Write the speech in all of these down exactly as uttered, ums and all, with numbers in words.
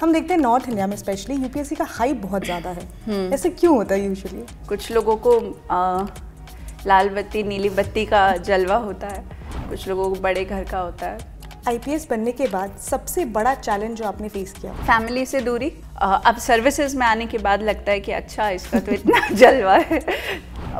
हम देखते हैं नॉर्थ इंडिया में स्पेशली यूपीएससी का हाइप बहुत ज़्यादा है, ऐसे क्यों होता है? यूजुअली कुछ लोगों को आ, लाल बत्ती नीली बत्ती का जलवा होता है, कुछ लोगों को बड़े घर का होता है। आईपीएस बनने के बाद सबसे बड़ा चैलेंज जो आपने फेस किया? फैमिली से दूरी। अब सर्विसेज में आने के बाद लगता है कि अच्छा इसका तो इतना जलवा है।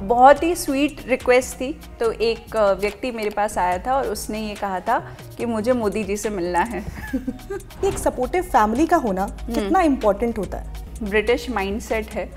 बहुत ही स्वीट रिक्वेस्ट थी, तो एक व्यक्ति मेरे पास आया था और उसने ये कहा था कि मुझे मोदी जी से मिलना है। एक सपोर्टिव फैमिली का होना कितना इम्पोर्टेंट होता है? ब्रिटिश माइंडसेट है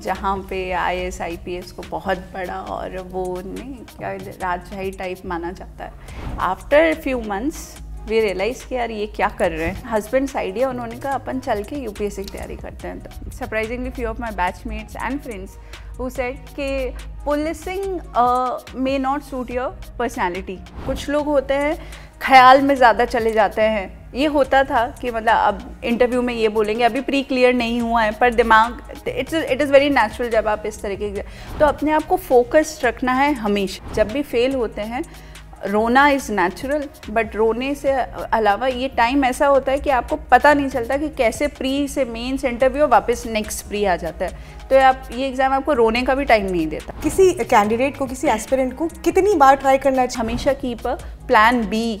जहाँ पे आईएएस आईपीएस को बहुत बड़ा और वो नहीं क्या राजशाही टाइप माना जाता है। After few months we realise कि यार ये क्या कर रहे हैं। हस्बैंड्स आइडिया, उन्होंने कहा अपन चल के यूपीएससी की तैयारी करते हैं। तो surprisingly few of my batchmates and friends who said कि policing may not suit your personality. कुछ लोग होते हैं ख्याल में ज़्यादा चले जाते हैं। ये होता था कि मतलब अब इंटरव्यू में ये बोलेंगे, अभी प्री क्लियर नहीं हुआ है, पर दिमाग it's it is very natural. जब आप इस तरीके के तो अपने आप को फोकस्ड रखना है हमेशा। जब भी फेल होते हैं रोना इज़ नेचुरल, बट रोने से अलावा ये टाइम ऐसा होता है कि आपको पता नहीं चलता कि कैसे प्री से मेंस इंटरव्यू वापस नेक्स्ट प्री आ जाता है। तो आप ये एग्ज़ाम आपको रोने का भी टाइम नहीं देता। किसी कैंडिडेट को, किसी एस्पिरेंट को कितनी बार ट्राई करना चाहिए? हमेशा keep a plan B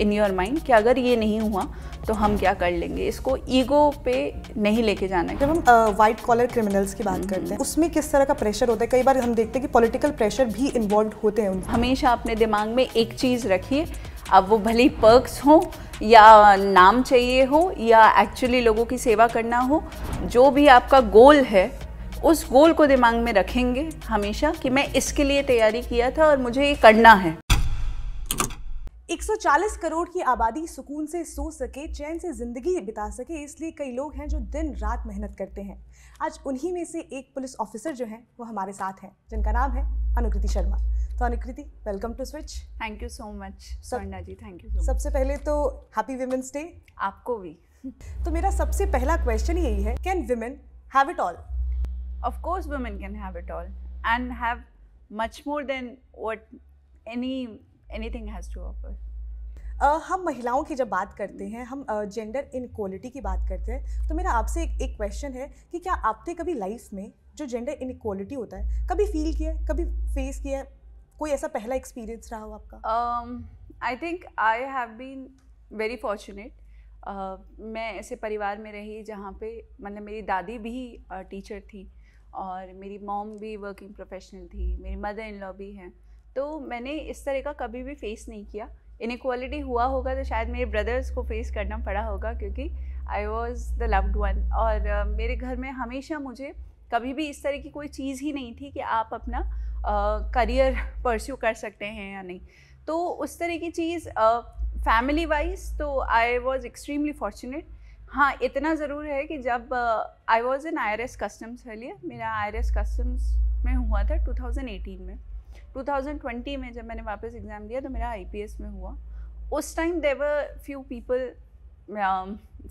in your mind कि अगर ये नहीं हुआ तो हम क्या कर लेंगे। इसको ईगो पे नहीं लेके जाना है। जब हम वाइट कॉलर क्रिमिनल्स की बात करते हैं उसमें किस तरह का प्रेशर होता है? कई बार हम देखते हैं कि पॉलिटिकल प्रेशर भी इन्वॉल्व होते हैं। हमेशा अपने दिमाग में एक चीज़ रखिए, अब वो भले पर्क्स हो या नाम चाहिए हो या एक्चुअली लोगों की सेवा करना हो, जो भी आपका गोल है उस गोल को दिमाग में रखेंगे हमेशा कि मैं इसके लिए तैयारी किया था और मुझे ये करना है। एक सौ चालीस करोड़ की आबादी सुकून से सो सके, चैन से ज़िंदगी बिता सके, इसलिए कई लोग हैं जो दिन रात मेहनत करते हैं। आज उन्हीं में से एक पुलिस ऑफिसर जो हैं वो हमारे साथ हैं, जिनका नाम है अनुकृति शर्मा। तो Anukriti, welcome to Switch. Thank you so much Swarna ji, thank you. सबसे पहले तो हैप्पी विमेंस डे आपको भी। तो मेरा सबसे पहला क्वेश्चन यही है, can women have it all? Of course women can have it all and have much more than what any Anything has to offer. Uh, हम महिलाओं की जब बात करते हैं, हम जेंडर uh, इनक्वालिटी की बात करते हैं, तो मेरा आपसे एक एक क्वेश्चन है कि क्या आपने कभी लाइफ में जो जेंडर इनक्वालिटी होता है कभी फील किया है, कभी फेस किया है? कोई ऐसा पहला एक्सपीरियंस रहा हो आपका? I think I have been very fortunate. मैं ऐसे परिवार में रही जहाँ पे मतलब मेरी दादी भी टीचर uh, थी और मेरी मॉम भी वर्किंग प्रोफेशनल थी, मेरी मदर इन लॉ भी हैं, तो मैंने इस तरह का कभी भी फेस नहीं किया। इनइक्वालिटी हुआ होगा तो शायद मेरे ब्रदर्स को फेस करना पड़ा होगा क्योंकि I was the loved one. और uh, मेरे घर में हमेशा मुझे कभी भी इस तरह की कोई चीज़ ही नहीं थी कि आप अपना करियर uh, परस्यू कर सकते हैं या नहीं। तो उस तरह की चीज़ फैमिली वाइज तो आई वॉज एक्सट्रीमली फॉर्चुनेट। हाँ, इतना ज़रूर है कि जब I was in I R S customs, हलिए मेरा आई आर एस कस्टम्स में हुआ था टू थाउजेंड एटीन में। टू थाउजेंड ट्वेंटी में जब मैंने वापस एग्ज़ाम दिया तो मेरा आईपीएस में हुआ। उस time there were few people,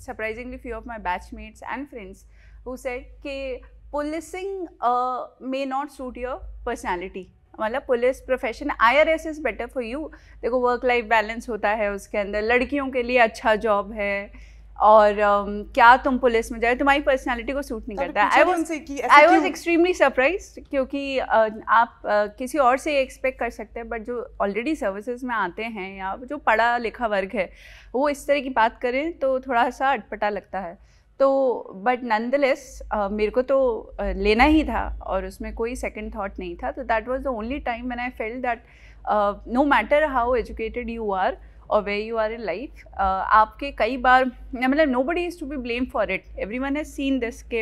surprisingly few of my batchmates and friends who said कि policing may not suit your personality. मतलब police profession IRS is better for you. देखो वर्क लाइफ बैलेंस होता है, उसके अंदर लड़कियों के लिए अच्छा जॉब है, और um, क्या तुम पुलिस में जाए, तुम्हारी पर्सनालिटी को सूट नहीं करता। I was I was extremely surprise क्योंकि uh, आप uh, किसी और से एक्सपेक्ट कर सकते हैं, बट जो ऑलरेडी सर्विसेज में आते हैं या जो पढ़ा लिखा वर्ग है वो इस तरह की बात करें तो थोड़ा सा अटपटा लगता है। तो बट नॉनदलेस uh, मेरे को तो uh, लेना ही था और उसमें कोई सेकंड थॉट नहीं था। तो that was the only time when I felt that no matter how educated you are और way you are in life, आपके कई बार मतलब nobody is to be blame for it, everyone has seen this के।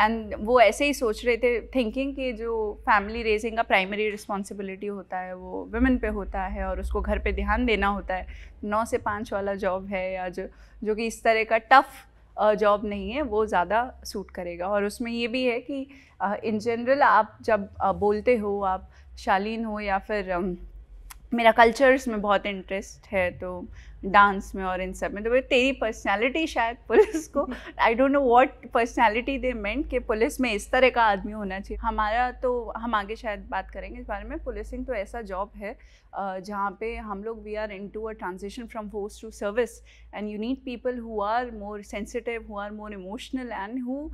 And वो ऐसे ही सोच रहे थे, थिंकिंग कि जो फैमिली रेजिंग का प्राइमरी रिस्पॉन्सिबिलिटी होता है वो वुमेन पे होता है और उसको घर पे ध्यान देना होता है, नौ से पाँच वाला जॉब है या जो जो कि इस तरह का टफ़ जॉब नहीं है वो ज़्यादा सूट करेगा। और उसमें ये भी है कि इन जनरल आप जब बोलते हो, आप शालीन हो या फिर मेरा कल्चर्स में बहुत इंटरेस्ट है, तो डांस में और इन सब में, तो तेरी पर्सनालिटी शायद पुलिस को, I don't know what personality they meant कि पुलिस में इस तरह का आदमी होना चाहिए। हमारा तो हम आगे शायद बात करेंगे इस बारे में। पुलिसिंग तो ऐसा जॉब है जहाँ पे हम लोग we are into a transition from force to service and you need people who are more sensitive, who are more emotional and who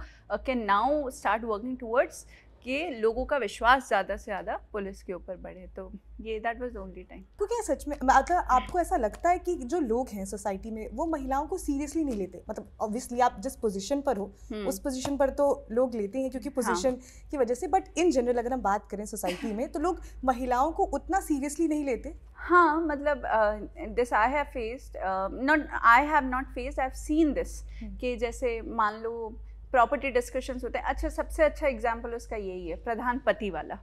can now start working towards कि लोगों का विश्वास ज़्यादा से ज़्यादा पुलिस के ऊपर बढ़े। तो ये that was the only time. तो क्या सच में मतलब आपको ऐसा लगता है कि जो लोग हैं सोसाइटी में वो महिलाओं को सीरियसली नहीं लेते? मतलब ऑब्वियसली आप जिस पोजीशन पर हो उस पोजीशन पर तो लोग लेते हैं क्योंकि पोजीशन हाँ. की वजह से, बट इन जनरल अगर हम बात करें सोसाइटी में तो लोग महिलाओं को उतना सीरियसली नहीं लेते। हाँ, मतलब this I have faced, not I have not faced, I have seen this कि जैसे मान लो प्रॉपर्टी डिस्कशंस होते हैं। अच्छा, सबसे अच्छा एग्जाम्पल उसका यही है प्रधान पति वाला।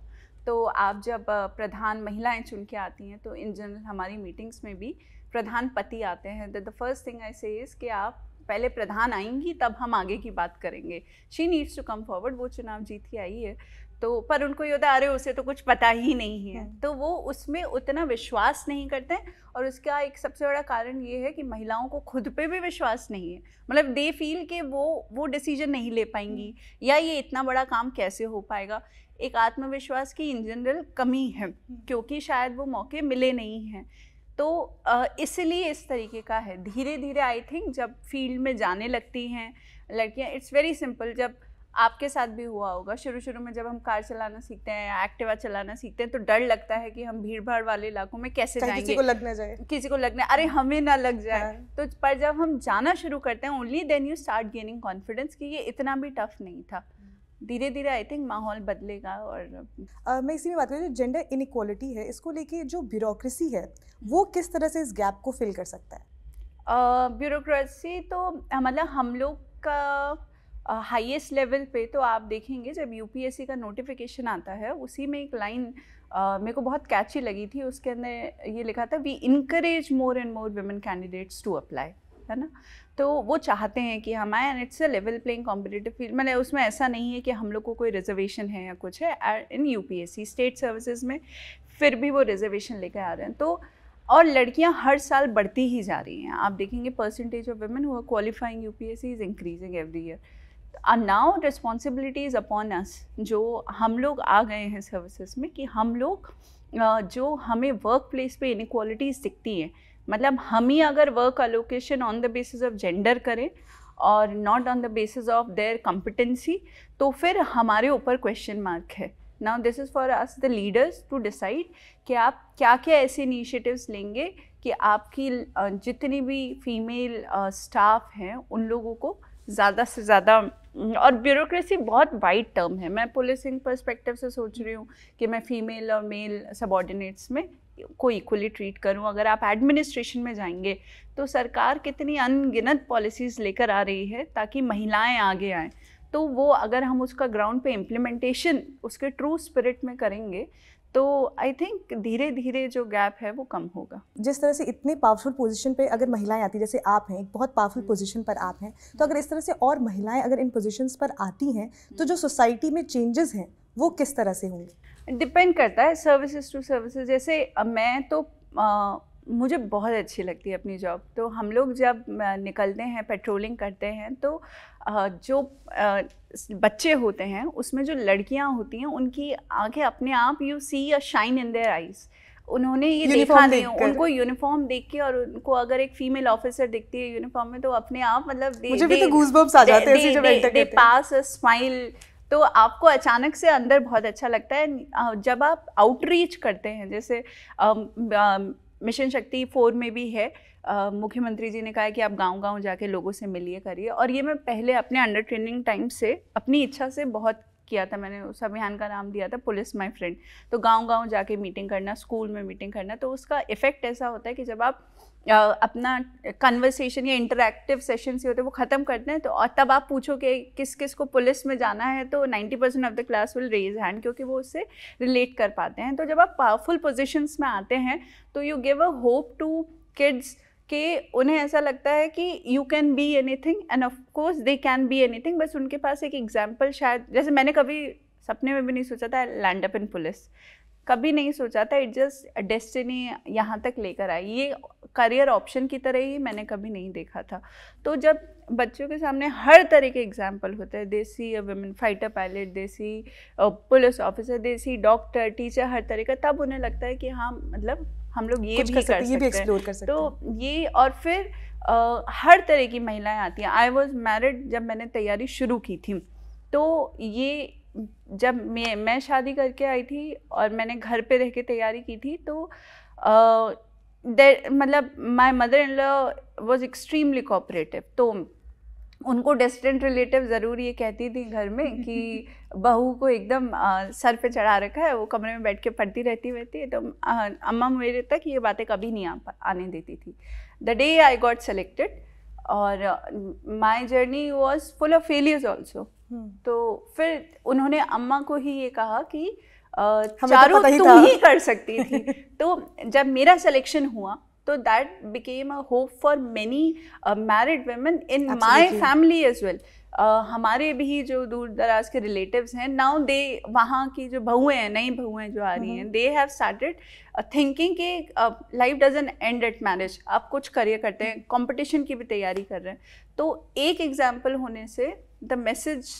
तो आप जब प्रधान महिलाएं चुन के आती हैं तो इन जनरल हमारी मीटिंग्स में भी प्रधान पति आते हैं। द फर्स्ट थिंग आई से इज़ कि आप पहले प्रधान आएंगी तब हम आगे की बात करेंगे। She needs to come forward. वो चुनाव जीत के आई है तो, पर उनको ये होता है अरे उसे तो कुछ पता ही नहीं है, तो वो उसमें उतना विश्वास नहीं करते हैं। और उसका एक सबसे बड़ा कारण ये है कि महिलाओं को खुद पे भी विश्वास नहीं है। मतलब दे फील कि वो वो डिसीजन नहीं ले पाएंगी या ये इतना बड़ा काम कैसे हो पाएगा। एक आत्मविश्वास की इन जनरल कमी है क्योंकि शायद वो मौके मिले नहीं हैं, तो इसलिए इस तरीके का है। धीरे धीरे आई थिंक जब फील्ड में जाने लगती हैं लड़कियाँ, इट्स वेरी सिंपल। जब आपके साथ भी हुआ होगा, शुरू शुरू में जब हम कार चलाना सीखते हैं, एक्टिवा चलाना सीखते हैं तो डर लगता है कि हम भीड़ भाड़ वाले इलाकों में कैसे जाएंगे, किसी को लग ना जाए, किसी को लगना अरे हमें ना लग जाए। हाँ। तो पर जब हम जाना शुरू करते हैं only then you start gaining confidence कि ये इतना भी टफ नहीं था। धीरे धीरे आई थिंक माहौल बदलेगा। और uh, मैं इसी में बात करूँ जो जेंडर इनइक्वालिटी है इसको लेके जो ब्यूरोक्रेसी है वो किस तरह से इस गैप को फिल कर सकता है? uh, ब्यूरोक्रेसी तो मतलब हम लोग का हाईएस्ट uh, लेवल पे तो आप देखेंगे जब यूपीएससी का नोटिफिकेशन आता है उसी में एक लाइन uh, मेरे को बहुत कैची लगी थी। उसके अंदर ये लिखा था we encourage more and more women candidates to apply, है ना। तो वो चाहते हैं कि हम आए and it's a level playing competitive field. मतलब उसमें ऐसा नहीं है कि हम लोग को कोई रिजर्वेशन है या कुछ है। इन यूपीएससी स्टेट सर्विसेज में फिर भी वो रिजर्वेशन लेकर आ रहे हैं। तो और लड़कियां हर साल बढ़ती ही जा रही हैं। आप देखेंगे percentage of women who are qualifying UPSC is increasing every year. Now responsibility is upon us, जो हम लोग आ गए हैं सर्विसेज में, कि हम लोग जो हमें वर्क प्लेस पर इनइक्वालिटीज़ दिखती हैं, मतलब हम ही अगर work allocation on the basis of gender करें और not on the basis of their competency, तो फिर हमारे ऊपर क्वेश्चन मार्क है। Now this is for us the leaders to decide कि आप क्या क्या ऐसे इनिशिएटिव्स लेंगे कि आपकी जितनी भी फीमेल स्टाफ हैं उन लोगों को ज़्यादा से ज़्यादा। और ब्यूरोक्रेसी बहुत वाइड टर्म है। मैं पुलिसिंग पर्सपेक्टिव से सोच रही हूँ कि मैं फ़ीमेल और मेल सबऑर्डिनेट्स में को इक्वली ट्रीट करूँ। अगर आप एडमिनिस्ट्रेशन में जाएंगे तो सरकार कितनी अनगिनत पॉलिसीज़ लेकर आ रही है ताकि महिलाएं आगे आएँ, तो वो अगर हम उसका ग्राउंड पे इम्प्लीमेंटेशन उसके ट्रू स्पिरिट में करेंगे तो आई थिंक धीरे धीरे जो गैप है वो कम होगा। जिस तरह से इतने पावरफुल पोजीशन पे अगर महिलाएं आती, जैसे आप हैं एक बहुत पावरफुल पोजीशन पर आप हैं, तो अगर इस तरह से और महिलाएं अगर इन पोजीशंस पर आती हैं तो जो सोसाइटी में चेंजेस हैं वो किस तरह से होंगे? डिपेंड करता है सर्विसेज टू सर्विसेज। जैसे मैं तो आ, मुझे बहुत अच्छी लगती है अपनी जॉब। तो हम लोग जब निकलते हैं पेट्रोलिंग करते हैं तो जो बच्चे होते हैं उसमें जो लड़कियां होती हैं उनकी आंखें अपने आप you see a shine in their eyes. उन्होंने ये देखा नहीं, उनको यूनिफॉर्म देख के, और उनको अगर एक फीमेल ऑफिसर दिखती है यूनिफॉर्म में तो अपने आप मतलब मुझे भी तो गूज़बम्स आ जाते हैं जब एंटर करते हैं, दे पास अ स्माइल। तो आपको अचानक से अंदर बहुत अच्छा लगता है। जब आप आउटरीच करते हैं, जैसे मिशन शक्ति फोर में भी है, मुख्यमंत्री जी ने कहा है कि आप गांव-गांव जाके लोगों से मिलिए करिए, और ये मैं पहले अपने अंडर ट्रेनिंग टाइम से अपनी इच्छा से बहुत किया था। मैंने उस अभियान का नाम दिया था पुलिस माय फ्रेंड। तो गांव-गांव जाके मीटिंग करना, स्कूल में मीटिंग करना, तो उसका इफ़ेक्ट ऐसा होता है कि जब आप आ, अपना कन्वर्सेशन या इंटरेक्टिव सेशन से होते हैं वो ख़त्म करते हैं तो, और तब आप पूछो कि किस किस को पुलिस में जाना है तो ninety percent of the class will raise hand, क्योंकि वो उससे रिलेट कर पाते हैं। तो जब आप पावरफुल पोजीशंस में आते हैं तो you give a hope to kids कि उन्हें ऐसा लगता है कि you can be anything and of course they can be anything. बस उनके पास एक एग्जाम्पल शायद, जैसे मैंने कभी सपने में भी नहीं सोचा था लैंड अप इन पुलिस। कभी नहीं सोचा था, इट जस्ट डेस्टिनी यहाँ तक लेकर आई। ये करियर ऑप्शन की तरह ही मैंने कभी नहीं देखा था। तो जब बच्चों के सामने हर तरह के एग्जाम्पल होते हैं, desi women fighter pilot, desi police officer, desi doctor, teacher, हर तरह का, तब उन्हें लगता है कि हाँ मतलब हम लोग ये भी कर सकते हैं, ये भी एक्सप्लोर कर सकते हैं। तो ये और फिर आ, हर तरह की महिलाएं आती हैं। आई वॉज मैरिड जब मैंने तैयारी शुरू की थी, तो ये जब मैं मैं शादी करके आई थी और मैंने घर पे रह के तैयारी की थी, तो आ, मतलब my mother in law was extremely cooperative. तो उनको डिस्टेंट रिलेटिव ज़रूर ये कहती थी घर में कि बहू को एकदम आ, सर पे चढ़ा रखा है, वो कमरे में बैठ के पढ़ती रहती रहती है। तो आ, अम्मा मेरे तक ये बातें कभी नहीं आ, आने देती थी। The day I got selected और my journey was full of failures also. तो फिर उन्होंने अम्मा को ही ये कहा कि आ, चारू तो तू ही कर सकती थी। तो जब मेरा सिलेक्शन हुआ तो that became a hope for many married women in my family as well. हमारे भी जो दूर दराज के रिलेटिव्स हैं, नाउ दे वहाँ की जो बहुएं हैं, नई बहुएं जो आ रही हैं, दे हैव स्टार्टेड थिंकिंग कि life doesn't end at marriage, आप कुछ करियर करते हैं, कंपटीशन की भी तैयारी कर रहे हैं। तो एक एग्जाम्पल होने से द मैसेज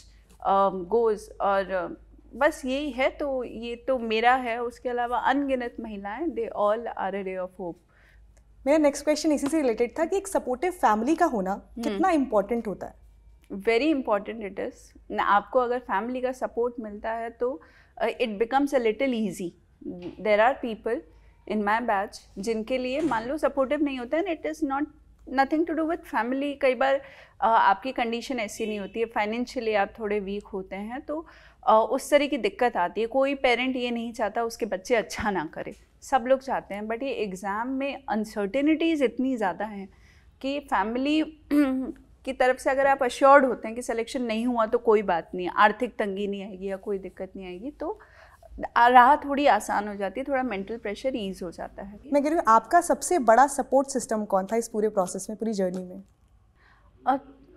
गोज, और बस यही है। तो ये तो मेरा है, उसके अलावा अनगिनत महिलाएं, they all are a ray of hope. मेरा नेक्स्ट क्वेश्चन इसी से रिलेटेड था कि एक सपोर्टिव फैमिली का होना कितना इम्पोर्टेंट होता है? Very important it is. आपको अगर फैमिली का सपोर्ट मिलता है तो it becomes a little easy. There are people in my batch जिनके लिए मान लो सपोर्टिव नहीं होता है, it is not nothing to do with family. कई बार uh, आपकी कंडीशन ऐसी नहीं होती है, फाइनेंशियली आप थोड़े वीक होते हैं, तो uh, उस तरह की दिक्कत आती है। कोई पेरेंट ये नहीं चाहता उसके बच्चे अच्छा ना करे, सब लोग चाहते हैं, बट ये एग्ज़ाम में अनसर्टेनिटीज़ इतनी ज़्यादा हैं कि फैमिली की तरफ से अगर आप अश्योर्ड होते हैं कि सिलेक्शन नहीं हुआ तो कोई बात नहीं, आर्थिक तंगी नहीं आएगी या कोई दिक्कत नहीं आएगी, तो राह थोड़ी आसान हो जाती है, थोड़ा मेंटल प्रेशर ईज हो जाता है। मैं कह रही हूँ, आपका सबसे बड़ा सपोर्ट सिस्टम कौन था इस पूरे प्रोसेस में, पूरी जर्नी में?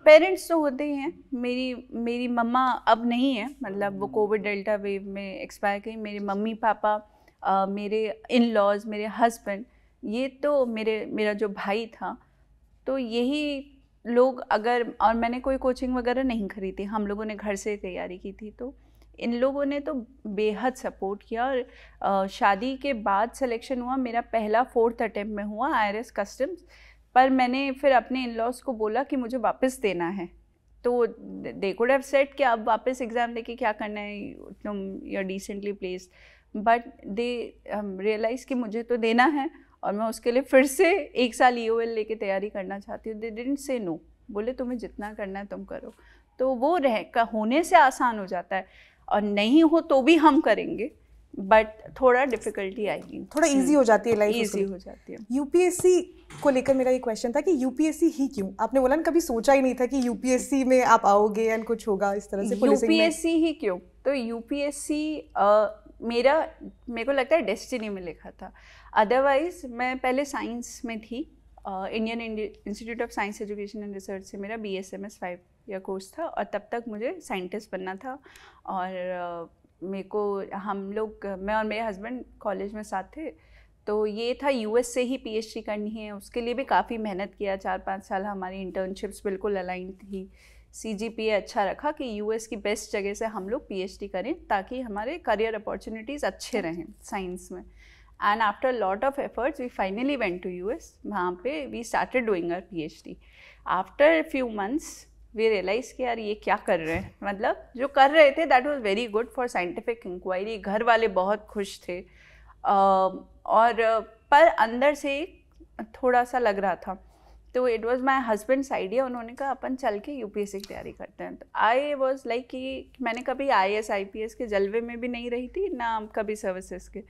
पेरेंट्स तो होते ही हैं। मेरी मेरी मम्मा अब नहीं है, मतलब वो कोविड डेल्टा वेव में एक्सपायर गई। मेरे मम्मी पापा, Uh, मेरे इन-लॉज, मेरे हस्बैंड, ये तो मेरे मेरा जो भाई था, तो यही लोग। अगर और मैंने कोई कोचिंग वगैरह नहीं खरीदी, हम लोगों ने घर से तैयारी की थी, तो इन लोगों ने तो बेहद सपोर्ट किया। और uh, शादी के बाद सिलेक्शन हुआ, मेरा पहला फोर्थ अटेम्प्ट में हुआ आई आर एस कस्टम्स पर। मैंने फिर अपने इन-लॉज को बोला कि मुझे वापस देना है, तो दे कुड हैव सेड कि अब वापस एग्ज़ाम देके क्या करना है, तुम you are decently placed, but they realise कि मुझे तो देना है और मैं उसके लिए फिर से एक साल ई ओ एल लेके तैयारी करना चाहती हूँ। दे डिडंट से नो, बोले तुम्हें जितना करना है तुम करो। तो वो रह का होने से आसान हो जाता है, और नहीं हो तो भी हम करेंगे, बट थोड़ा डिफ़िकल्टी आएगी, थोड़ा इजी हो जाती है लाइफ, इजी हो जाती है। यूपीएससी को लेकर मेरा ये क्वेश्चन था कि यूपीएससी ही क्यों? आपने बोला ना कभी सोचा ही नहीं था कि यूपीएससी में आप आओगे एंड कुछ होगा इस तरह से, यूपीएससी ही क्यों? तो यूपीएससी मेरा मेरे को लगता है डेस्टिनी में लिखा था। अदरवाइज़ मैं पहले साइंस में थी, Indian Institute of Science Education and Research से मेरा B S M S five year course था, और तब तक मुझे साइंटिस्ट बनना था। और uh, मेरे को हम लोग मैं और मेरे हस्बैंड कॉलेज में साथ थे, तो ये था यू एस से ही पी एच डी करनी है। उसके लिए भी काफ़ी मेहनत किया, चार पाँच साल हमारी इंटर्नशिप्स बिल्कुल अलाइन थी। सी जी पी ए अच्छा रखा कि यू एस की बेस्ट जगह से हम लोग पी एच डी करें ताकि हमारे करियर अपॉर्चुनिटीज़ अच्छे रहें साइंस में। And after lot of efforts we finally went to U S. वहाँ पे we started doing our P H D. After few months we realise कि यार ये क्या कर रहे हैं, मतलब जो कर रहे थे that was very good for scientific inquiry. घर वाले बहुत खुश थे, और पर अंदर से थोड़ा सा लग रहा था। तो it was my husband's idea, उन्होंने कहा अपन चल के यूपीएससी की तैयारी करते हैं। तो आई वाज लाइक कि मैंने कभी I A S I P S के जलवे में भी नहीं रही थी, ना कभी सर्विसेज के।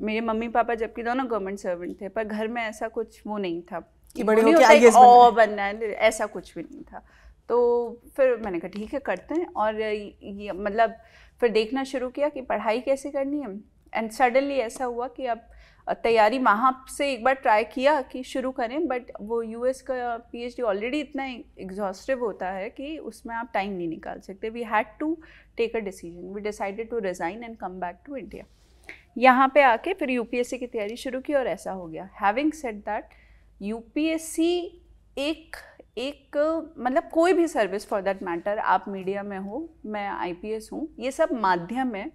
मेरे मम्मी पापा जबकि दोनों गवर्नमेंट सर्वेंट थे, पर घर में ऐसा कुछ वो नहीं था कि बड़े होके आई ए एस बनना है, ऐसा कुछ भी नहीं था। तो फिर मैंने कहा ठीक है करते हैं, और ये मतलब फिर देखना शुरू किया कि पढ़ाई कैसे करनी है। एंड सडनली ऐसा हुआ कि अब तैयारी वहाँ से एक बार ट्राई किया कि शुरू करें, बट वो यू एस का पी एच डी ऑलरेडी इतना एग्जॉस्टिव होता है कि उसमें आप टाइम नहीं निकाल सकते। We had to take a decision, we decided to resign and come back to India. यहाँ पे आके फिर यूपीएससी की तैयारी शुरू की और ऐसा हो गया। हैविंग सेड दैट, यूपीएससी एक एक मतलब कोई भी सर्विस फॉर दैट मैटर, आप मीडिया में हो, मैं आईपीएस हूँ, ये सब माध्यम है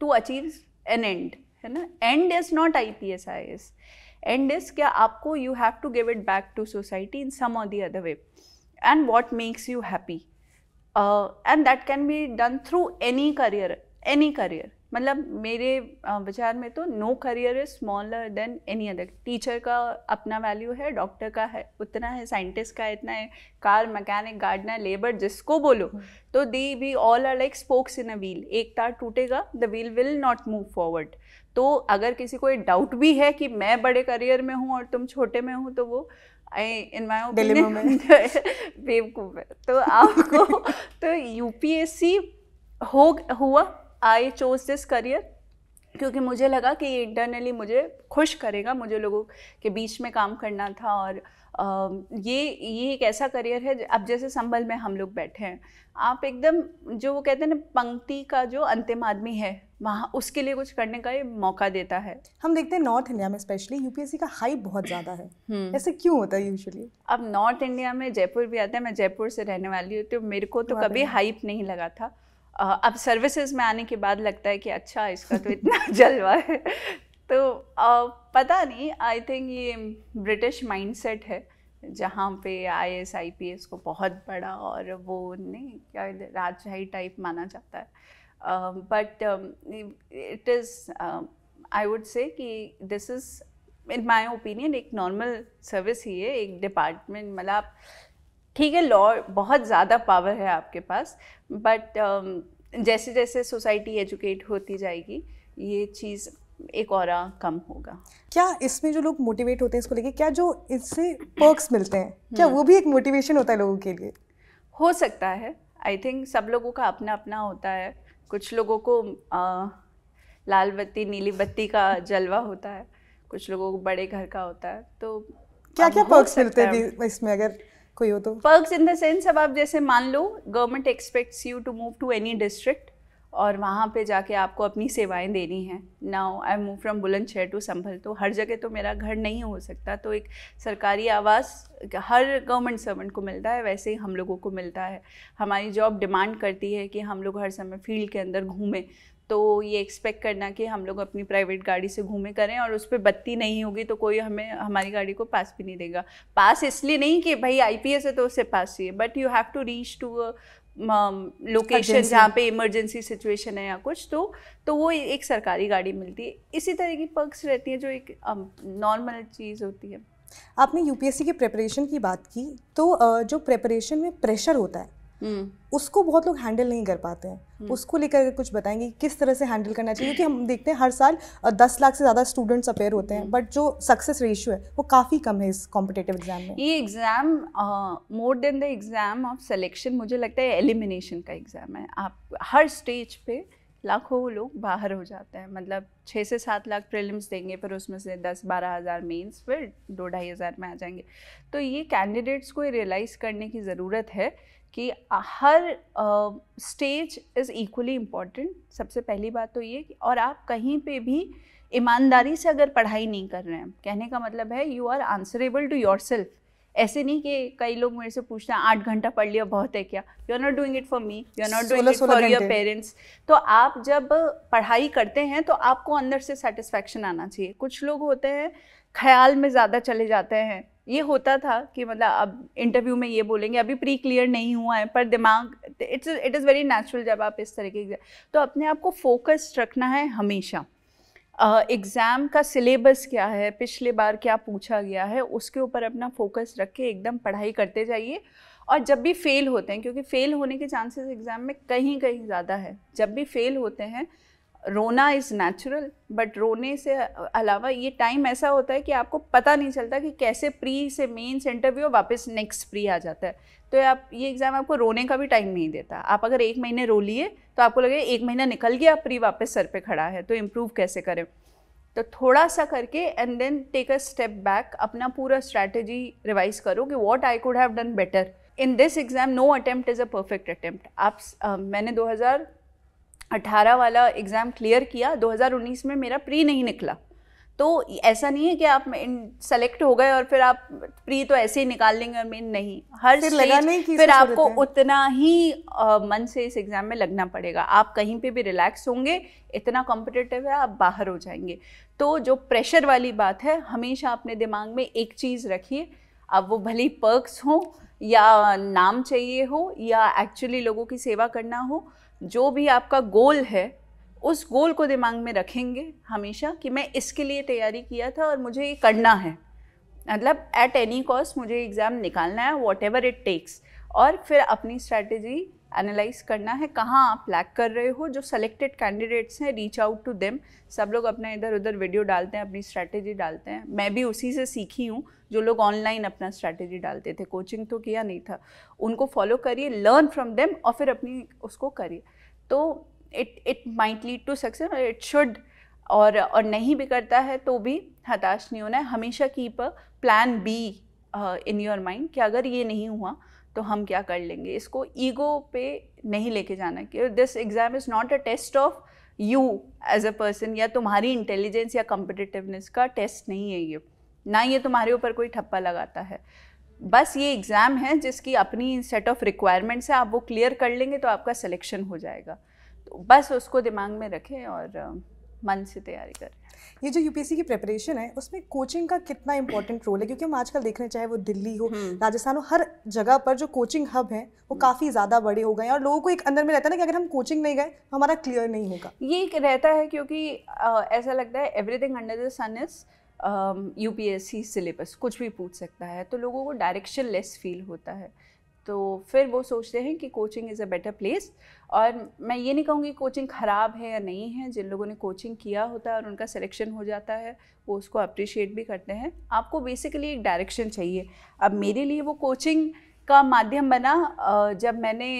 टू अचीव एन एंड, है ना। End is not IPS IAS, end is क्या, आपको you have to give it back to society in some और the other way and what makes you happy, and that can be done through any career, any career. मतलब मेरे विचार में तो no career is smaller than any other. Teacher का अपना value है, doctor का है उतना है, साइंटिस्ट का इतना है, कार मैकेनिक, गार्डनर, लेबर, जिसको बोलो, तो the we all are like spokes in a wheel. एक तार टूटेगा, the wheel will not move forward. तो अगर किसी को ये डाउट भी है कि मैं बड़े करियर में हूँ और तुम छोटे में हूँ, तो वो आई इन माई ओपिनियन बेवकूफ़ है। तो आपको तो यूपीएससी हो हुआ, आई चोज दिस करियर क्योंकि मुझे लगा कि ये इंटरनली मुझे खुश करेगा, मुझे लोगों के बीच में काम करना था और ये ये एक ऐसा करियर है। अब जैसे संभल में हम लोग बैठे हैं, आप एकदम जो वो कहते हैं ना पंक्ति का जो अंतिम आदमी है वहाँ, उसके लिए कुछ करने का ये मौका देता है। हम देखते हैं नॉर्थ इंडिया में स्पेशली यूपीएससी का हाइप बहुत ज़्यादा है, ऐसे क्यों होता है यूजुअली? अब नॉर्थ इंडिया में जयपुर भी आता है, मैं जयपुर से रहने वाली हूँ, तो मेरे को तो कभी हाइप नहीं लगा था। Uh, अब सर्विसेज में आने के बाद लगता है कि अच्छा इसका तो इतना जलवा है। तो uh, पता नहीं, आई थिंक ये ब्रिटिश माइंडसेट है जहाँ पे आईएएस आईपीएस को बहुत बड़ा और वो नहीं क्या राजशाही टाइप माना जाता है, but it is I would say कि this is in my opinion एक नॉर्मल सर्विस ही है, एक डिपार्टमेंट। मतलब आप ठीक है, लॉ बहुत ज़्यादा पावर है आपके पास, बट um, जैसे जैसे सोसाइटी एजुकेट होती जाएगी ये चीज़ एक और कम होगा। क्या इसमें जो लोग मोटिवेट होते हैं इसको लेके, क्या जो इससे पर्क्स मिलते हैं क्या वो भी एक मोटिवेशन होता है लोगों के लिए? हो सकता है, आई थिंक सब लोगों का अपना अपना होता है। कुछ लोगों को आ, लाल बत्ती नीली बत्ती का जलवा होता है, कुछ लोगों को बड़े घर का होता है। तो क्या क्या पर्क्स मिलते हैं इसमें अगर कोई हो तो? पर्क्स इन द सेंस, अब आप जैसे मान लो government expects you to move to any district और वहाँ पे जाके आपको अपनी सेवाएं देनी हैं। Now I move from Bulandshahr to Sambhal, तो हर जगह तो मेरा घर नहीं हो सकता, तो एक सरकारी आवास हर गवर्नमेंट सर्वेंट को मिलता है, वैसे ही हम लोगों को मिलता है। हमारी जॉब डिमांड करती है कि हम लोग हर समय फील्ड के अंदर घूमें, तो ये एक्सपेक्ट करना कि हम लोग अपनी प्राइवेट गाड़ी से घूमे करें और उस पर बत्ती नहीं होगी तो कोई हमें हमारी गाड़ी को पास भी नहीं देगा। पास इसलिए नहीं कि भाई आईपीएस है तो उससे पास चाहिए, but you have to reach to a location जहाँ पे इमरजेंसी सिचुएशन है या कुछ, तो तो वो एक सरकारी गाड़ी मिलती है। इसी तरह की पर्क्स रहती हैं जो एक नॉर्मल चीज़ होती है। आपने यूपीएससी की प्रेपरेशन की बात की, तो जो प्रेपरेशन में प्रेशर होता है उसको बहुत लोग हैंडल नहीं कर पाते हैं, उसको लेकर कुछ बताएंगे किस तरह से हैंडल करना चाहिए? क्योंकि हम देखते हैं हर साल दस लाख से ज़्यादा स्टूडेंट्स अपेयर होते हैं, बट जो सक्सेस रेशियो है वो काफ़ी कम है इस कॉम्पिटेटिव एग्जाम में। ये exam more than the exam of selection, मुझे लगता है एलिमिनेशन का एग्ज़ाम है। आप हर स्टेज पे लाखों लोग बाहर हो जाते हैं। मतलब छः से सात लाख प्रीलिम्स देंगे, फिर उसमें से दस बारह हज़ार मेन्स, फिर दो ढाई हज़ार में आ जाएंगे। तो ये कैंडिडेट्स को रियलाइज़ करने की ज़रूरत है कि हर स्टेज इज़ इक्वली इम्पॉर्टेंट, सबसे पहली बात तो ये। और आप कहीं पे भी ईमानदारी से अगर पढ़ाई नहीं कर रहे हैं, कहने का मतलब है you are answerable to yourself. ऐसे नहीं कि कई लोग मेरे से पूछते हैं आठ घंटा पढ़ लिया बहुत है क्या, you are not doing it for me, you are not doing it for your parents. तो आप जब पढ़ाई करते हैं तो आपको अंदर से सेटिस्फैक्शन आना चाहिए। कुछ लोग होते हैं ख्याल में ज़्यादा चले जाते हैं। ये होता था कि मतलब अब इंटरव्यू में ये बोलेंगे अभी प्री क्लियर नहीं हुआ है, पर दिमाग it's it is very natural. जब आप इस तरह के तो अपने आप को फोकस्ड रखना है हमेशा। एग्ज़ाम uh, का सिलेबस क्या है, पिछले बार क्या पूछा गया है, उसके ऊपर अपना फोकस रख के एकदम पढ़ाई करते जाइए। और जब भी फ़ेल होते हैं, क्योंकि फ़ेल होने के चांसेस एग्ज़ाम में कहीं कहीं ज़्यादा है, जब भी फ़ेल होते हैं रोना इज़ नेचुरल, बट रोने से अलावा ये टाइम ऐसा होता है कि आपको पता नहीं चलता कि कैसे प्री से मेंस इंटरव्यू वापस नेक्स्ट प्री आ जाता है। तो आप ये एग्ज़ाम आपको रोने का भी टाइम नहीं देता। आप अगर एक महीने रो लिए तो आपको लगेगा एक महीना निकल गया, प्री वापस सर पे खड़ा है, तो इम्प्रूव कैसे करें। तो थोड़ा सा करके and then take a step back, अपना पूरा स्ट्रैटेजी रिवाइज करो कि what I could have done better in this exam. No attempt is a perfect attempt. आप uh, मैंने दो हज़ार अठारह वाला एग्ज़ाम क्लियर किया, दो हज़ार उन्नीस में मेरा प्री नहीं निकला। तो ऐसा नहीं है कि आप सेलेक्ट हो गए और फिर आप प्री तो ऐसे ही निकाल लेंगे और मेन नहीं, हर स्टेज फिर, फिर आपको उतना ही आ, मन से इस एग्ज़ाम में लगना पड़ेगा। आप कहीं पे भी रिलैक्स होंगे, इतना कॉम्पिटिटिव है, आप बाहर हो जाएंगे। तो जो प्रेशर वाली बात है, हमेशा अपने दिमाग में एक चीज़ रखिए, आप वो भले पर्क्स हों या नाम चाहिए हो या एक्चुअली लोगों की सेवा करना हो, जो भी आपका गोल है उस गोल को दिमाग में रखेंगे हमेशा कि मैं इसके लिए तैयारी किया था और मुझे ये करना है, मतलब एट एनी कॉस्ट मुझे एग्ज़ाम निकालना है, वॉट एवर इट टेक्स। और फिर अपनी स्ट्रैटेजी एनालाइज करना है, कहाँ आप लैक कर रहे हो। जो सेलेक्टेड कैंडिडेट्स हैं, रीच आउट टू देम। सब लोग अपना इधर उधर वीडियो डालते हैं, अपनी स्ट्रैटेजी डालते हैं। मैं भी उसी से सीखी हूँ, जो लोग ऑनलाइन अपना स्ट्रैटेजी डालते थे, कोचिंग तो किया नहीं था, उनको फॉलो करिए, लर्न फ्रॉम देम और फिर अपनी उसको करिए। तो it it might lead to success, it should. और और नहीं भी करता है तो भी हताश नहीं होना है, हमेशा keep a plan B in your mind कि अगर ये नहीं हुआ तो हम क्या कर लेंगे। इसको ईगो पे नहीं लेके जाना कि this exam is not a test of you as a person, या तुम्हारी इंटेलिजेंस या कॉम्पिटिटिवनेस का टेस्ट नहीं है ये, ना ये तुम्हारे ऊपर कोई ठप्पा लगाता है। बस ये एग्ज़ाम है जिसकी अपनी सेट ऑफ रिक्वायरमेंट्स है, आप वो क्लियर कर लेंगे तो आपका सिलेक्शन हो जाएगा। तो बस उसको दिमाग में रखें और मन से तैयारी करें। ये जो यूपीएससी की प्रिपरेशन है उसमें कोचिंग का कितना इंपॉर्टेंट रोल है, क्योंकि हम आजकल देख रहे हैं, चाहे वो दिल्ली हो, राजस्थान हो, हर जगह पर जो कोचिंग हब है वो काफ़ी ज़्यादा बड़े हो गए हैं और लोगों को एक अंदर में रहता है ना कि अगर हम कोचिंग नहीं गए हमारा क्लियर नहीं होगा, ये रहता है। क्योंकि आ, ऐसा लगता है everything under the sun is UPSC syllabus, कुछ भी पूछ सकता है, तो लोगों को डायरेक्शन लेस फील होता है। तो फिर वो सोचते हैं कि coaching is a better place. और मैं ये नहीं कहूँगी कोचिंग ख़राब है या नहीं है, जिन लोगों ने कोचिंग किया होता है और उनका सिलेक्शन हो जाता है वो उसको अप्रिशिएट भी करते हैं। आपको बेसिकली एक डायरेक्शन चाहिए। अब मेरे लिए वो कोचिंग का माध्यम बना जब मैंने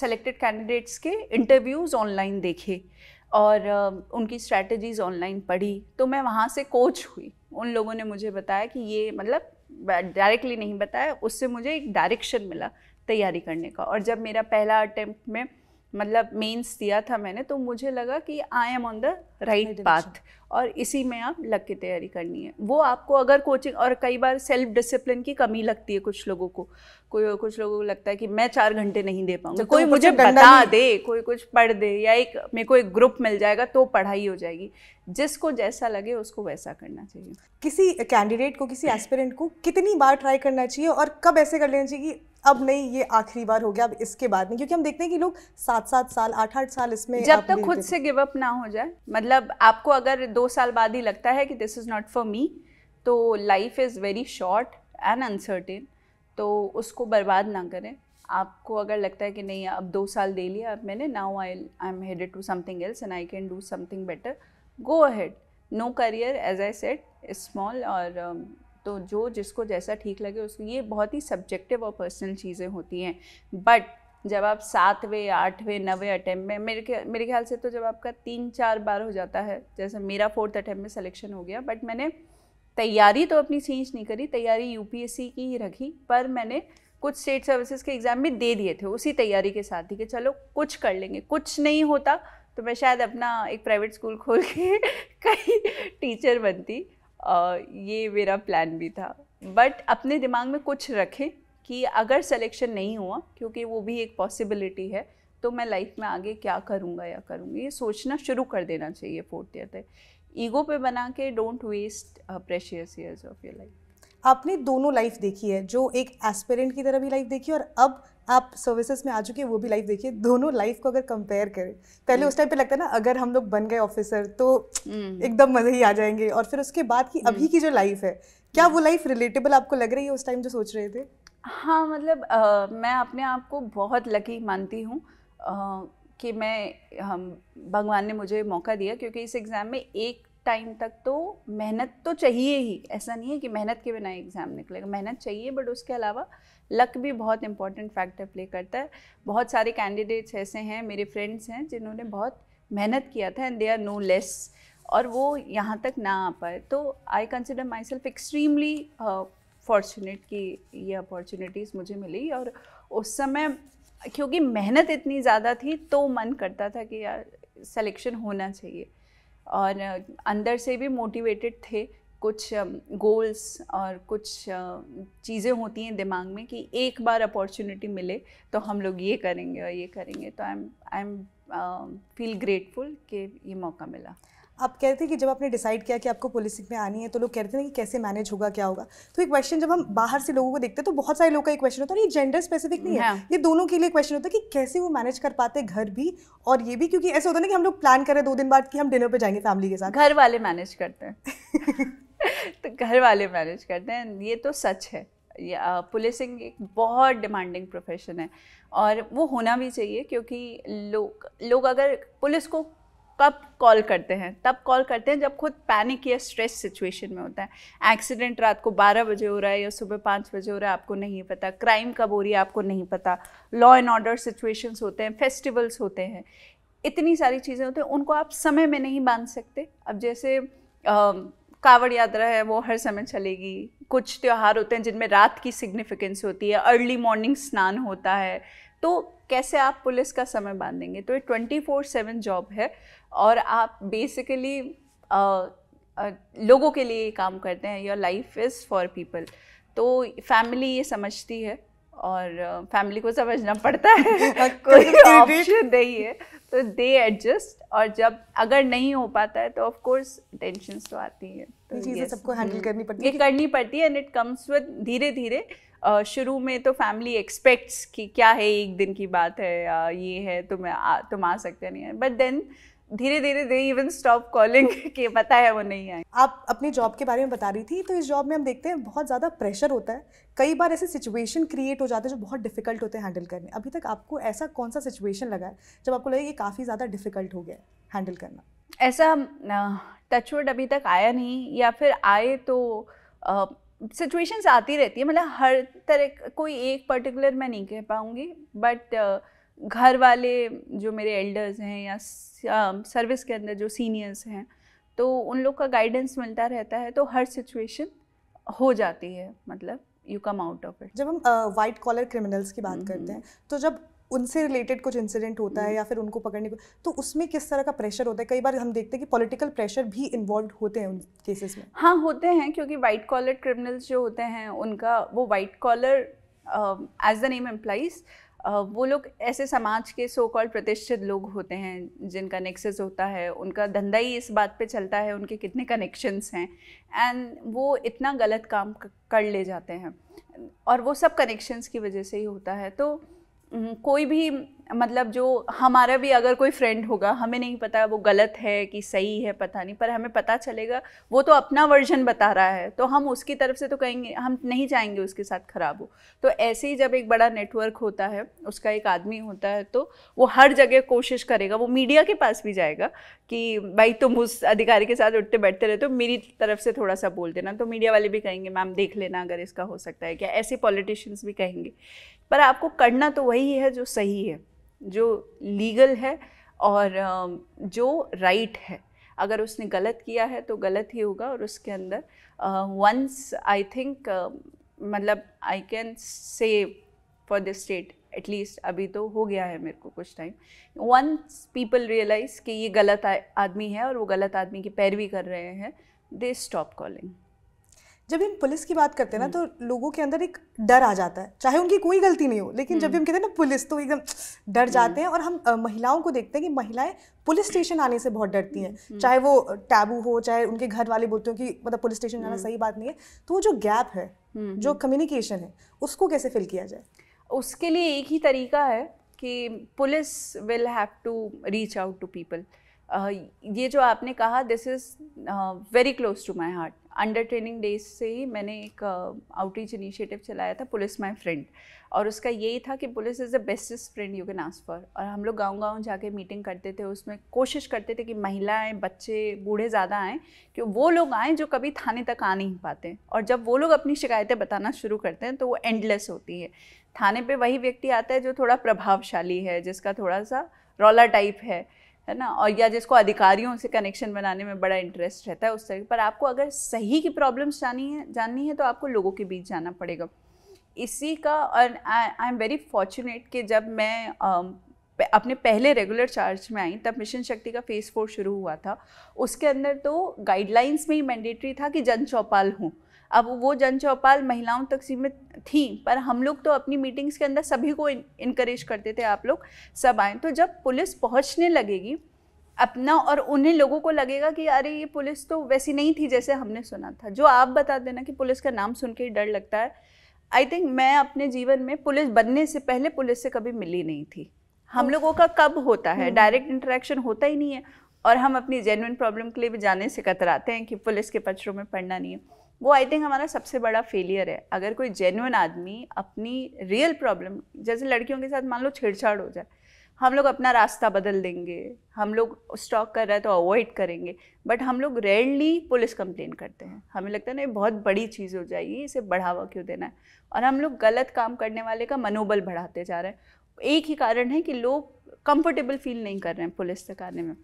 सेलेक्टेड कैंडिडेट्स के इंटरव्यूज़ ऑनलाइन देखे और उनकी स्ट्रैटेजीज़ ऑनलाइन पढ़ी, तो मैं वहाँ से कोच हुई। उन लोगों ने मुझे बताया कि ये, मतलब डायरेक्टली नहीं बताया, उससे मुझे एक डायरेक्शन मिला तैयारी करने का। और जब मेरा पहला अटेम्प्ट में, मतलब मेंस दिया था मैंने, तो मुझे लगा कि I am on the right path और इसी में आप लग के तैयारी करनी है। वो आपको अगर कोचिंग, और कई बार सेल्फ डिसिप्लिन की कमी लगती है कुछ लोगों को, कोई कुछ लोगों को लगता है कि मैं चार घंटे नहीं दे पाऊंगा, कोई मुझे बता दे, कोई कुछ पढ़ दे, या एक मेरे को एक ग्रुप मिल जाएगा तो पढ़ाई हो जाएगी। जिसको जैसा लगे उसको वैसा करना चाहिए। किसी कैंडिडेट को, किसी एस्पिरेंट को कितनी बार ट्राई करना चाहिए और कब ऐसे कर लेना चाहिए कि अब नहीं, ये आखिरी बार हो गया, अब इसके बाद नहीं? क्योंकि हम देखते हैं कि लोग सात सात साल आठ आठ साल इसमें, जब तक खुद से गिव अप ना हो जाए। मतलब आपको अगर दो साल बाद ही लगता है कि this is not for me, तो life is very short and uncertain, तो उसको बर्बाद ना करें। आपको अगर लगता है कि नहीं अब दो साल दे लिया, अब मैंने, now I I am headed to something else and I can do something better, go ahead. No career as I said small. और तो जो जिसको जैसा ठीक लगे उसको, ये बहुत ही सब्जेक्टिव और पर्सनल चीज़ें होती हैं। बट जब आप सातवें आठवें नवें अटैम्प्ट में, मेरे मेरे ख्याल से तो जब आपका तीन चार बार हो जाता है, जैसे मेरा फोर्थ अटैम्प्ट में सिलेक्शन हो गया, बट मैंने तैयारी तो अपनी चेंज नहीं करी, तैयारी यूपीएससी की ही रखी, पर मैंने कुछ स्टेट सर्विसेज के एग्ज़ाम भी दे दिए थे उसी तैयारी के साथ ही कि चलो कुछ कर लेंगे। कुछ नहीं होता तो मैं शायद अपना एक प्राइवेट स्कूल खोल के कहीं टीचर बनती, Uh, ये मेरा प्लान भी था। बट अपने दिमाग में कुछ रखें कि अगर सिलेक्शन नहीं हुआ, क्योंकि वो भी एक पॉसिबिलिटी है, तो मैं लाइफ में आगे क्या करूँगा या करूँगी, ये सोचना शुरू कर देना चाहिए फोर्थ ईयर तक। ईगो पे बना के don't waste precious years of your life. आपने दोनों लाइफ देखी है, जो एक एस्पिरेंट की तरह भी लाइफ देखी और अब आप सर्विसेज में आ चुके हैं वो भी लाइफ देखिए। दोनों लाइफ को अगर कंपेयर करें, पहले उस टाइम पे लगता है ना अगर हम लोग बन गए ऑफिसर तो एकदम मज़े ही आ जाएंगे, और फिर उसके बाद की अभी की जो लाइफ है, क्या वो लाइफ रिलेटेबल आपको लग रही है उस टाइम जो सोच रहे थे? हाँ, मतलब आ, मैं अपने आप को बहुत लकी मानती हूँ कि मैं, हम, भगवान ने मुझे मौका दिया, क्योंकि इस एग्ज़ाम में एक टाइम तक तो मेहनत तो चाहिए ही। ऐसा नहीं है कि मेहनत के बिना एग्ज़ाम निकलेगा, मेहनत चाहिए, बट उसके अलावा लक भी बहुत इंपॉर्टेंट फैक्टर प्ले करता है। बहुत सारे कैंडिडेट्स ऐसे हैं, मेरे फ्रेंड्स हैं, जिन्होंने बहुत मेहनत किया था and they are no less, और वो यहाँ तक ना आ पाए। तो I consider myself extremely fortunate कि ये अपॉर्चुनिटीज़ मुझे मिली। और उस समय क्योंकि मेहनत इतनी ज़्यादा थी तो मन करता था कि यार सिलेक्शन होना चाहिए, और अंदर से भी मोटिवेटेड थे। कुछ गोल्स और कुछ चीज़ें होती हैं दिमाग में कि एक बार अपॉर्चुनिटी मिले तो हम लोग ये करेंगे और ये करेंगे, तो I am I am feel grateful कि ये मौका मिला। आप कह रहे थे कि जब आपने डिसाइड किया कि आपको पुलिसिंग में आनी है तो लोग कह रहे थे कि कैसे मैनेज होगा, क्या होगा, तो एक क्वेश्चन जब हम बाहर से लोगों को देखते हैं तो बहुत सारे लोगों का एक क्वेश्चन होता है, ये जेंडर स्पेसिफिक नहीं है, ये दोनों के लिए क्वेश्चन होता है कि कैसे वो मैनेज कर पाते हैं घर भी और ये भी, क्योंकि ऐसा होता है ना कि हम लोग प्लान कर रहे हैं दो दिन बाद कि हम डिनर पर जाएंगे फैमिली के साथ। घर वाले मैनेज करते हैं तो घर वाले मैनेज करते हैं, ये तो सच है। पुलिसिंग एक बहुत डिमांडिंग प्रोफेशन है और वो होना भी चाहिए, क्योंकि लोग लोग अगर पुलिस को कब कॉल करते हैं, तब कॉल करते हैं जब खुद पैनिक या स्ट्रेस सिचुएशन में होता है। एक्सीडेंट रात को बारह बजे हो रहा है या सुबह पाँच बजे हो रहा है, आपको नहीं पता। क्राइम कब हो रही है, आपको नहीं पता। लॉ एंड ऑर्डर सिचुएशंस होते हैं, फेस्टिवल्स होते हैं, इतनी सारी चीज़ें होती हैं, उनको आप समय में नहीं बांध सकते। अब जैसे आ, कांवड़ यात्रा है, वो हर समय चलेगी। कुछ त्यौहार होते हैं जिनमें रात की सिग्निफिकेंस होती है, अर्ली मॉर्निंग स्नान होता है, तो कैसे आप पुलिस का समय बांधेंगे। तो ये ट्वेंटी फोर सेवन जॉब है और आप बेसिकली आ, आ, लोगों के लिए काम करते हैं। Your life is for people, तो फैमिली ये समझती है और फैमिली को समझना पड़ता है कोई ऑप्शन नहीं है, तो दे एडजस्ट। और जब अगर नहीं हो पाता है तो ऑफ कोर्स टेंशन्स तो आती है, तो ये चीज़ें सबको हैंडल करनी पड़ती है, ये करनी पड़ती है। एंड इट कम्स विद धीरे धीरे। शुरू में तो फैमिली एक्सपेक्ट्स कि क्या है, एक दिन की बात है या ये है, तुम आ, तुम आ सकते नहीं है, बट देन धीरे धीरे दे इवन स्टॉप कॉलिंग के पता है वो नहीं आए। आप अपनी जॉब के बारे में बता रही थी, तो इस जॉब में हम देखते हैं बहुत ज़्यादा प्रेशर होता है, कई बार ऐसे सिचुएशन क्रिएट हो जाते हैं जो बहुत डिफिकल्ट होते हैं हैंडल करने। अभी तक आपको ऐसा कौन सा सिचुएशन लगा है जब आपको लगे कि काफ़ी ज़्यादा डिफिकल्ट हो गया है हैंडल करना? ऐसा टचवुड अभी तक आया नहीं, या फिर आए तो सिचुएशंस आती रहती है। मतलब हर तरह, कोई एक पर्टिकुलर मैं नहीं कह पाऊँगी, बट घर वाले जो मेरे एल्डर्स हैं या सर्विस के अंदर जो सीनियर्स हैं, तो उन लोग का गाइडेंस मिलता रहता है, तो हर सिचुएशन हो जाती है। मतलब you come out of it. जब हम वाइट कॉलर क्रिमिनल्स की बात करते हैं, तो जब उनसे रिलेटेड कुछ इंसिडेंट होता है या फिर उनको पकड़ने को, तो उसमें किस तरह का प्रेशर होता है? कई बार हम देखते हैं कि पॉलिटिकल प्रेशर भी इन्वॉल्व होते हैं उन केसेस में। हाँ होते हैं, क्योंकि वाइट कॉलर क्रिमिनल्स जो होते हैं उनका वो white collar as the name employees, Uh, वो लोग ऐसे समाज के सो कॉल्ड प्रतिष्ठित लोग होते हैं जिनका नेक्सस होता है, उनका धंधा ही इस बात पे चलता है उनके कितने कनेक्शंस हैं, एंड वो इतना गलत काम कर ले जाते हैं, और वो सब कनेक्शंस की वजह से ही होता है। तो कोई भी, मतलब जो हमारा भी अगर कोई फ्रेंड होगा, हमें नहीं पता वो गलत है कि सही है, पता नहीं, पर हमें पता चलेगा वो तो अपना वर्जन बता रहा है, तो हम उसकी तरफ से तो कहेंगे, हम नहीं चाहेंगे उसके साथ ख़राब हो। तो ऐसे ही जब एक बड़ा नेटवर्क होता है, उसका एक आदमी होता है, तो वो हर जगह कोशिश करेगा, वो मीडिया के पास भी जाएगा कि भाई तुम उस अधिकारी के साथ उठते बैठते रहते हो, मेरी तरफ से थोड़ा सा बोल देना। तो मीडिया वाले भी कहेंगे मैम देख लेना अगर इसका हो सकता है क्या, ऐसे पॉलिटिशियंस भी कहेंगे। पर आपको करना तो वही है जो सही है, जो लीगल है और जो राइट है। अगर उसने गलत किया है तो गलत ही होगा, और उसके अंदर वंस आई थिंक, मतलब I can say for the state at least, अभी तो हो गया है मेरे को कुछ टाइम, वंस पीपल रियलाइज कि ये गलत आदमी है और वो गलत आदमी की पैरवी कर रहे हैं, दे स्टॉप कॉलिंग। जब हम पुलिस की बात करते हैं ना, तो लोगों के अंदर एक डर आ जाता है, चाहे उनकी कोई गलती नहीं हो, लेकिन जब भी हम कहते हैं ना पुलिस, तो एकदम डर जाते हैं। और हम आ, महिलाओं को देखते हैं कि महिलाएं पुलिस स्टेशन आने से बहुत डरती हैं, चाहे वो टैबू हो, चाहे उनके घर वाले बोलते हो कि मतलब पुलिस स्टेशन जाना सही बात नहीं है। तो वो जो गैप है, जो कम्युनिकेशन है, उसको कैसे फिल किया जाए? उसके लिए एक ही तरीका है कि police will have to reach out to people. ये जो आपने कहा, this is very close to my heart. Under training days से ही मैंने एक आउटरीच इनिशिएटिव चलाया था, पुलिस माई फ्रेंड, और उसका यही था कि police is the bestest friend you can ask for. और हम लोग गांव गांव जाके मीटिंग करते थे, उसमें कोशिश करते थे कि महिलाएं, बच्चे, बूढ़े ज़्यादा आएँ, कि वो लोग आएँ जो कभी थाने तक आ नहीं पाते, और जब वो लोग अपनी शिकायतें बताना शुरू करते हैं तो वो एंडलेस होती है। थाने पर वही व्यक्ति आता है जो थोड़ा प्रभावशाली है, जिसका थोड़ा सा रौला टाइप है है ना, और या जिसको अधिकारियों से कनेक्शन बनाने में बड़ा इंटरेस्ट रहता है, उस तरह। पर आपको अगर सही की प्रॉब्लम्स जानी है जाननी है तो आपको लोगों के बीच जाना पड़ेगा। इसी का। और आई एम वेरी फॉर्चुनेट कि जब मैं um, अपने पहले रेगुलर चार्ज में आई तब मिशन शक्ति का फेज़ फोर शुरू हुआ था। उसके अंदर तो गाइडलाइंस में ही मैंडेटरी था कि जन चौपाल हों। अब वो जन चौपाल महिलाओं तक सीमित थी, पर हम लोग तो अपनी मीटिंग्स के अंदर सभी को इनकरेज करते थे आप लोग सब आएँ। तो जब पुलिस पहुँचने लगेगी अपना और उन्हें लोगों को लगेगा कि अरे ये पुलिस तो वैसी नहीं थी जैसे हमने सुना था। जो आप बता देना कि पुलिस का नाम सुन के ही डर लगता है। आई थिंक मैं अपने जीवन में पुलिस बनने से पहले पुलिस से कभी मिली नहीं थी। हम लोगों का कब होता है, डायरेक्ट इंटरेक्शन होता ही नहीं है और हम अपनी जेन्युइन प्रॉब्लम के लिए भी जाने से कतराते हैं कि पुलिस के पचड़ों में पड़ना नहीं है। वो आई थिंक हमारा सबसे बड़ा फेलियर है। अगर कोई जेन्युइन आदमी अपनी रियल प्रॉब्लम, जैसे लड़कियों के साथ मान लो छेड़छाड़ हो जाए, हम लोग अपना रास्ता बदल देंगे, हम लोग स्टॉक कर रहे हैं तो अवॉइड करेंगे, बट हम लोग रेयरली पुलिस कंप्लेन करते हैं। हमें लगता है ना ये बहुत बड़ी चीज़ हो जाएगी, इसे बढ़ावा क्यों देना है। और हम लोग गलत काम करने वाले का मनोबल बढ़ाते जा रहे हैं। एक ही कारण है कि लोग कंफर्टेबल फील नहीं कर रहे हैं पुलिस तक आने में।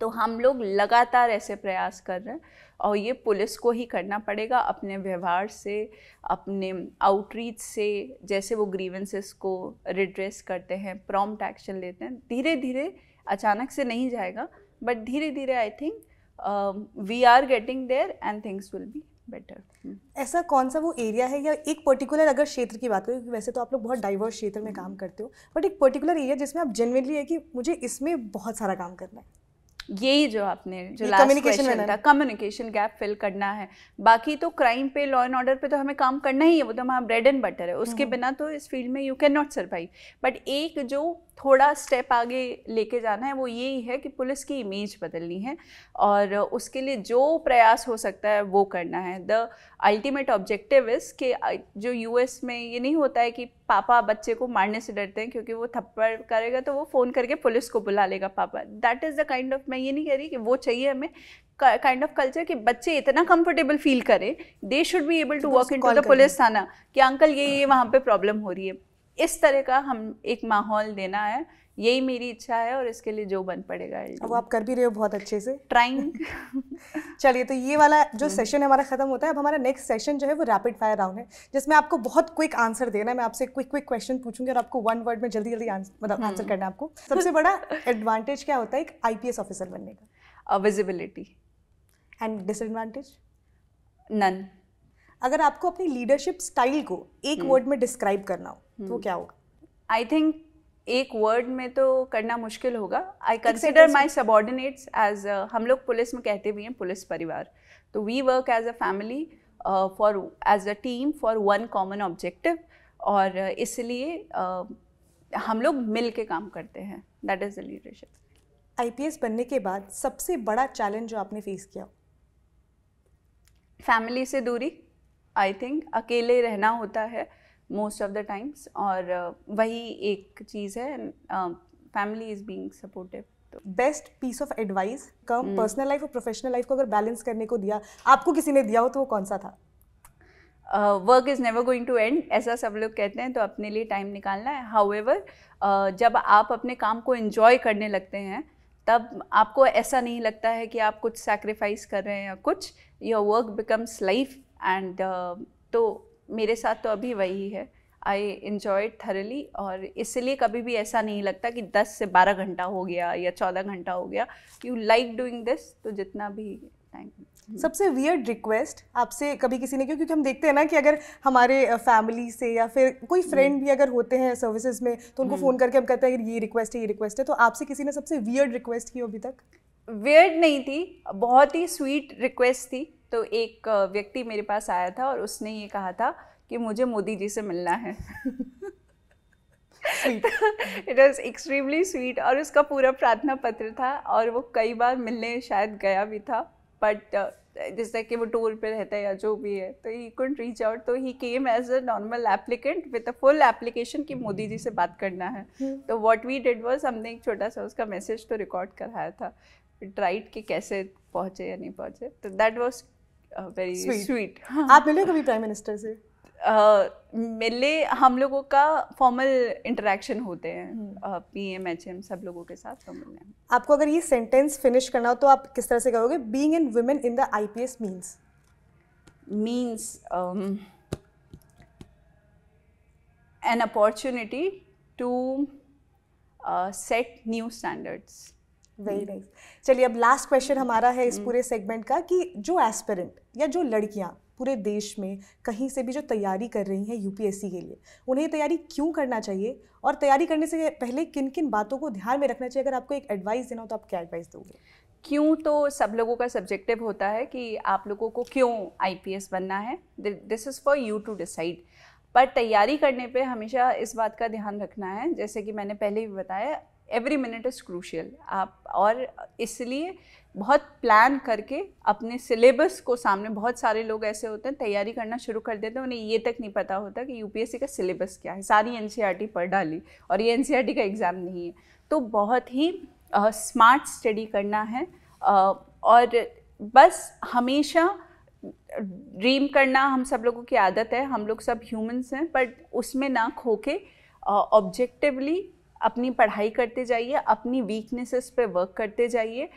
तो हम लोग लगातार ऐसे प्रयास कर रहे हैं और ये पुलिस को ही करना पड़ेगा, अपने व्यवहार से, अपने आउटरीच से, जैसे वो ग्रीवेंसेस को रिड्रेस करते हैं, प्रॉम्प्ट एक्शन लेते हैं। धीरे धीरे, अचानक से नहीं जाएगा, बट धीरे धीरे I think we are getting there and things will be better. ऐसा कौन सा वो एरिया है या एक पर्टिकुलर, अगर क्षेत्र की बात करें, क्योंकि वैसे तो आप लोग बहुत डाइवर्स क्षेत्र में काम करते हो, बट एक पर्टिकुलर एरिया जिसमें आप जेन्युइनली है कि मुझे इसमें बहुत सारा काम करना है? यही जो आपने जो लास्ट क्वेश्चन था, कम्युनिकेशन गैप फिल करना है। बाकी तो क्राइम पे, लॉ एंड ऑर्डर पे तो हमें काम करना ही है, वो तो हमारा ब्रेड एंड बटर है। उसके बिना तो इस फील्ड में you can not survive. But एक जो थोड़ा स्टेप आगे लेके जाना है वो यही है कि पुलिस की इमेज बदलनी है और उसके लिए जो प्रयास हो सकता है वो करना है। द अल्टीमेट ऑब्जेक्टिव इज़ कि जो यूएस में ये नहीं होता है कि पापा बच्चे को मारने से डरते हैं क्योंकि वो थप्पड़ करेगा तो वो फ़ोन करके पुलिस को बुला लेगा पापा। That is the kind of, मैं ये नहीं कह रही कि वो चाहिए हमें, काइंड ऑफ कल्चर कि बच्चे इतना कंफर्टेबल फील करें, they should be able to walk in to the police थाना कि अंकल ये ये वहाँ पर प्रॉब्लम हो रही है। इस तरह का हम एक माहौल देना है, यही मेरी इच्छा है और इसके लिए जो बन पड़ेगा वो आप कर भी रहे हो बहुत अच्छे से, ट्राइंग। चलिए, तो ये वाला जो सेशन हमारा ख़त्म होता है। अब हमारा नेक्स्ट सेशन जो है वो रैपिड फायर राउंड है, जिसमें आपको बहुत क्विक आंसर देना है। मैं आपसे क्विक क्विक क्वेश्चन पूछूंगी और आपको वन वर्ड में जल्दी जल्दी मतलब आंसर करना है। आपको सबसे बड़ा एडवांटेज क्या होता है एक आईपीएस ऑफिसर बनने का? विजिबिलिटी। And disadvantage? नन। अगर आपको अपनी लीडरशिप स्टाइल को एक वर्ड में डिस्क्राइब करना हो तो hmm. क्या होगा? आई थिंक एक वर्ड में तो करना मुश्किल होगा। I consider my subordinates as, हम लोग पुलिस में कहते भी हैं पुलिस परिवार, तो we work as a family for as a team for one common objective, और इसलिए uh, हम लोग मिल के काम करते हैं। That is the leadership. IPS बनने के बाद सबसे बड़ा चैलेंज जो आपने फेस किया? फैमिली से दूरी। आई थिंक अकेले रहना होता है मोस्ट ऑफ द टाइम्स और वही एक चीज़ है। Family is being supportive. Best piece of advice come personal life और प्रोफेशनल लाइफ को अगर बैलेंस करने को दिया, आपको किसी ने दिया हो, तो वो कौन सा था? Work is never going to end, ऐसा सब लोग कहते हैं, तो अपने लिए टाइम निकालना है। हाउएवर uh, जब आप अपने काम को एंजॉय करने लगते हैं तब आपको ऐसा नहीं लगता है कि आप कुछ सैक्रिफाइस कर रहे हैं या कुछ। Your work becomes life and तो मेरे साथ तो अभी वही है। आई इन्जॉय थरली और इसलिए कभी भी ऐसा नहीं लगता कि दस से बारह घंटा हो गया या चौदह घंटा हो गया। यू लाइक डूइंग दिस, तो जितना भी टाइम। सबसे वियर्ड रिक्वेस्ट आपसे कभी किसी ने, क्योंकि हम देखते हैं ना कि अगर हमारे फैमिली से या फिर कोई फ्रेंड भी अगर होते हैं सर्विसेज में तो उनको फ़ोन करके हम कहते हैं ये रिक्वेस्ट है, ये रिक्वेस्ट है, तो आपसे किसी ने सबसे वियर्ड रिक्वेस्ट की हो अभी तक? वियर्ड नहीं थी, बहुत ही स्वीट रिक्वेस्ट थी। तो एक व्यक्ति मेरे पास आया था और उसने ये कहा था कि मुझे मोदी जी से मिलना है। इट वॉज एक्सट्रीमली स्वीट और उसका पूरा प्रार्थना पत्र था और वो कई बार मिलने शायद गया भी था, बट जैसे कि वो टूर पे रहता है या जो भी है, तो ही कुडंट रीच आउट, तो he came as a normal applicant with a full application कि मोदी जी से बात करना है। तो व्हाट वी डिड वाज, हमने एक छोटा सा उसका मैसेज तो रिकॉर्ड कराया था, ट्राइड कि कैसे पहुँचे या नहीं पहुँचे। तो दैट वॉज वेरी स्वीट। आप मिले कभी प्राइम मिनिस्टर से? Uh, मिले, हम लोगों का फॉर्मल इंटरेक्शन होते हैं पीएम एचएम सब लोगों के साथ। तो मिलने, आपको अगर ये सेंटेंस फिनिश करना हो तो आप किस तरह से करोगे? Being an women in the IPS means means an opportunity to uh, set new standards. Very nice. चलिए अब लास्ट क्वेश्चन हमारा है इस पूरे सेगमेंट का कि जो एस्पिरेंट या जो लड़कियां पूरे देश में कहीं से भी जो तैयारी कर रही हैं यूपीएससी के लिए, उन्हें तैयारी क्यों करना चाहिए और तैयारी करने से पहले किन किन बातों को ध्यान में रखना चाहिए? अगर आपको एक एडवाइस देना हो तो आप क्या एडवाइस दोगे? क्यों तो सब लोगों का सब्जेक्टिव होता है कि आप लोगों को क्यों आईपीएस बनना है, this is for you to decide. But तैयारी करने पे हमेशा इस बात का ध्यान रखना है, जैसे कि मैंने पहले भी बताया, एवरी मिनट इज़ क्रूशियल. आप और इसलिए बहुत प्लान करके अपने सिलेबस को सामने, बहुत सारे लोग ऐसे होते हैं तैयारी करना शुरू कर देते हैं, उन्हें ये तक नहीं पता होता कि यूपीएससी का सिलेबस क्या है, सारी एनसीईआरटी पढ़ डाली और ये एनसीईआरटी का एग्ज़ाम नहीं है. तो बहुत ही स्मार्ट स्टडी करना है uh, और बस हमेशा ड्रीम करना हम सब लोगों की आदत है, हम लोग सब ह्यूमंस हैं, बट उसमें ना खो के ऑब्जेक्टिवली uh, अपनी पढ़ाई करते जाइए, अपनी वीकनेसेस पे वर्क करते जाइए.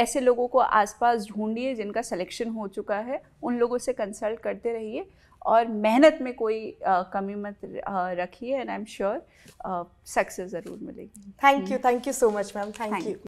ऐसे लोगों को आसपास ढूंढिए जिनका सिलेक्शन हो चुका है, उन लोगों से कंसल्ट करते रहिए और मेहनत में कोई आ, कमी मत रखिए. And I am sure success ज़रूर मिलेगी. Thank you, thank you so much ma'am, thank you.